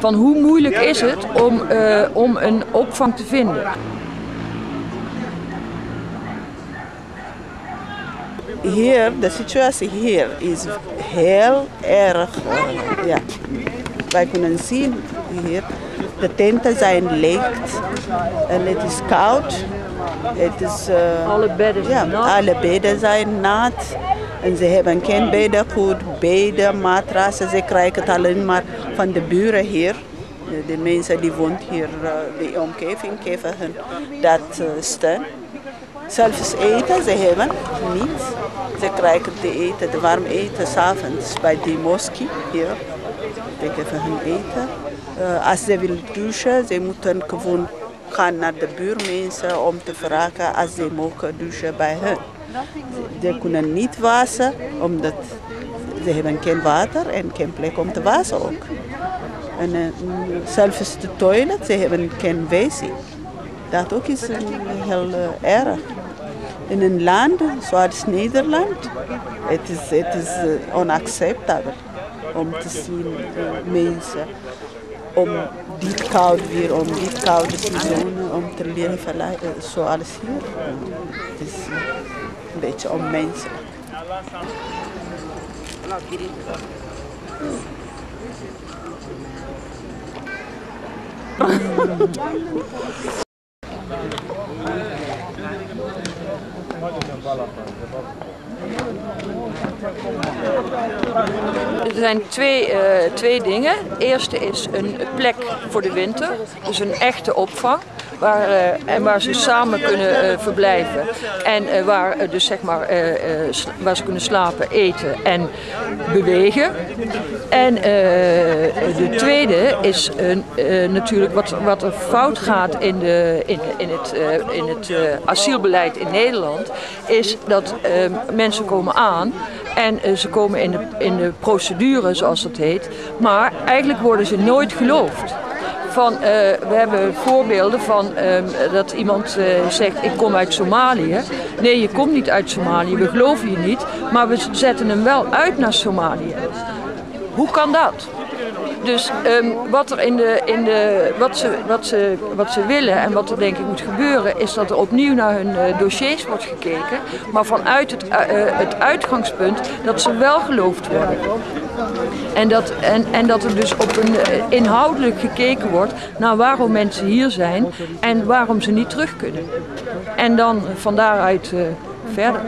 Van hoe moeilijk is het om een opvang te vinden? Hier, de situatie hier is heel erg. Ja. Wij kunnen zien hier, de tenten zijn leeg en het is koud. Het is, alle bedden zijn nat. Alle bedden zijn nat. En ze hebben geen beddengoed, bedden, matrassen. Ze krijgen het alleen maar van de buren hier. De mensen die woont hier, de omgeving, geven hen dat steun. Zelfs eten, ze hebben niet. Ze krijgen de eten, de warm eten, 's avonds bij de moskee hier. Ze geven hen eten. Als ze willen douchen, ze moeten gewoon gaan naar de buurmensen om te vragen als ze mogen douchen bij hen. Ze kunnen niet wassen, omdat ze hebben geen water en geen plek om te wassen ook. En zelfs de toilet, ze hebben geen wc. Dat ook is heel erg. In een land zoals Nederland, het is onacceptabel om te zien mensen om dit koud weer, om dit koude seizoen, om te leven zoals hier. Het is een beetje onmenselijk. Er zijn twee dingen. Het eerste is een plek voor de winter, dus een echte opvang. Waar ze samen kunnen verblijven en waar ze kunnen slapen, eten en bewegen. En de tweede is natuurlijk wat er fout gaat in het asielbeleid in Nederland, is dat mensen komen aan en ze komen in de procedure, zoals dat heet, maar eigenlijk worden ze nooit geloofd. We hebben voorbeelden van dat iemand zegt, ik kom uit Somalië. Nee, je komt niet uit Somalië, we geloven je niet, maar we zetten hem wel uit naar Somalië. Hoe kan dat? Dus wat ze willen en wat er denk ik moet gebeuren, is dat er opnieuw naar hun dossiers wordt gekeken, maar vanuit het uitgangspunt dat ze wel geloofd worden. En dat er dus op inhoudelijk gekeken wordt naar waarom mensen hier zijn en waarom ze niet terug kunnen. En dan van daaruit verder.